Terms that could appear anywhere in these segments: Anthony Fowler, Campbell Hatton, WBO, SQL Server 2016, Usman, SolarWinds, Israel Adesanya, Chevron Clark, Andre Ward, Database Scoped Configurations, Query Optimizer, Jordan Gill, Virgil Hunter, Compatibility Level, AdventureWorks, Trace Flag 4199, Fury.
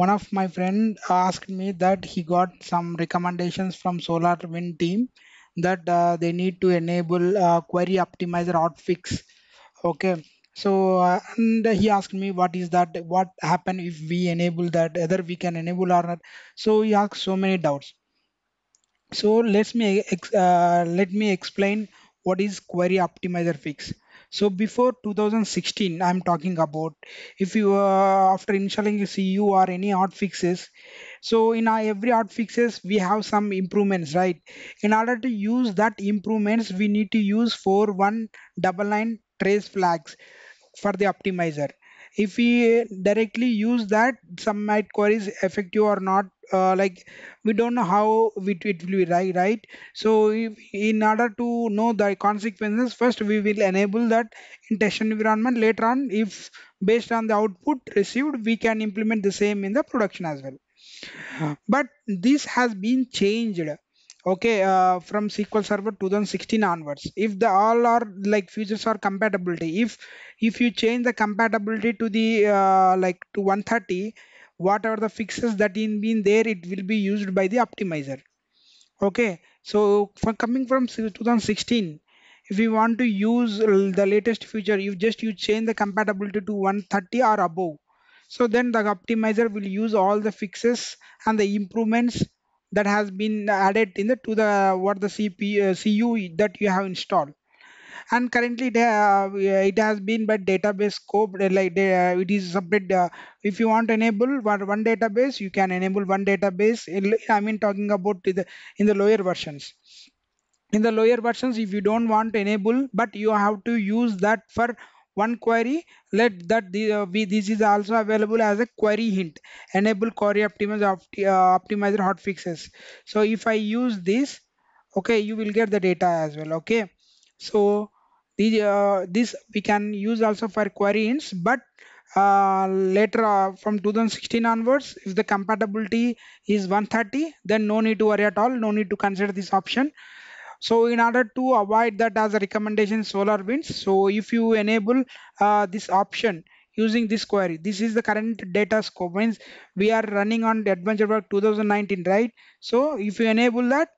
One of my friend asked me that he got some recommendations from SolarWinds team that they need to enable query optimizer hotfix. Okay, so and he asked me what is that, what happen if we enable that, whether we can enable or not. So he asked so many doubts. So let me explain what is query optimizer fix. So before 2016, I'm talking about, if you after installing a CU or any hot fixes, so in our every hot fixes we have some improvements, right? In order to use that improvements, we need to use 4199 trace flags for the optimizer. If we directly use that, some might queries effective or not, like we don't know how it will be, right? So if, in order to know the consequences, first we will enable that in test environment. Later on, if based on the output received, we can implement the same in the production as well. But this has been changed, okay, from SQL Server 2016 onwards. If the all are like features are compatibility, if you change the compatibility to the like to 130, whatever the fixes that in been there, it will be used by the optimizer. Okay, so for coming from 2016, if you want to use the latest feature, you change the compatibility to 130 or above. So then the optimizer will use all the fixes and the improvements that has been added in the to the what the CU that you have installed. And currently it has been by database scope, like it is separate. If you want to enable one database, you can enable one database. I mean talking about in the lower versions. In the lower versions, if you don't want to enable, but you have to use that for one query, let that this is also available as a query hint. Enable query optimizer hotfixes. So if I use this, okay, you will get the data as well. Okay, so this we can use also for query hints, but later from 2016 onwards, if the compatibility is 130, then no need to worry at all, no need to consider this option. So in order to avoid that as a recommendation, SolarWinds, so if you enable this option using this query, this is the current data scope, means we are running on AdventureWorks 2019, right? So if you enable that,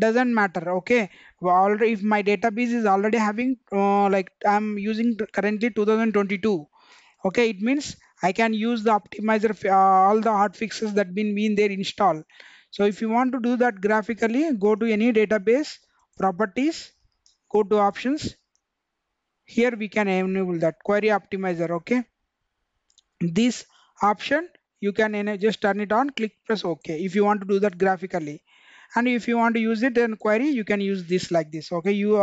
doesn't matter. Okay, well, if my database is already having like I'm using currently 2022, okay, it means I can use the optimizer, all the hot fixes that been there installed. So if you want to do that graphically, go to any database properties, go to options. Here we can enable that query optimizer. Okay, this option you can just turn it on, click, press OK if you want to do that graphically. And if you want to use it in query, you can use this like this. Okay, you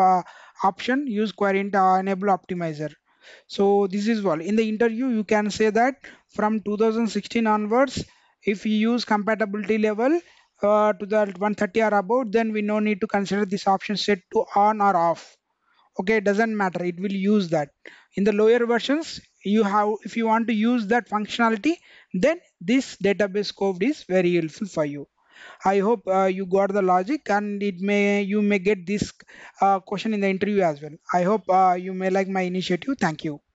option use query and enable optimizer. So this is all. In the interview, you can say that from 2016 onwards, if you use compatibility level to the 130 or above, then we no need to consider this option set to on or off. Okay, it doesn't matter, it will use that. In the lower versions, you have, if you want to use that functionality, then this database scope is very helpful for you. I hope you got the logic, and you may get this question in the interview as well. I hope you may like my initiative. Thank you.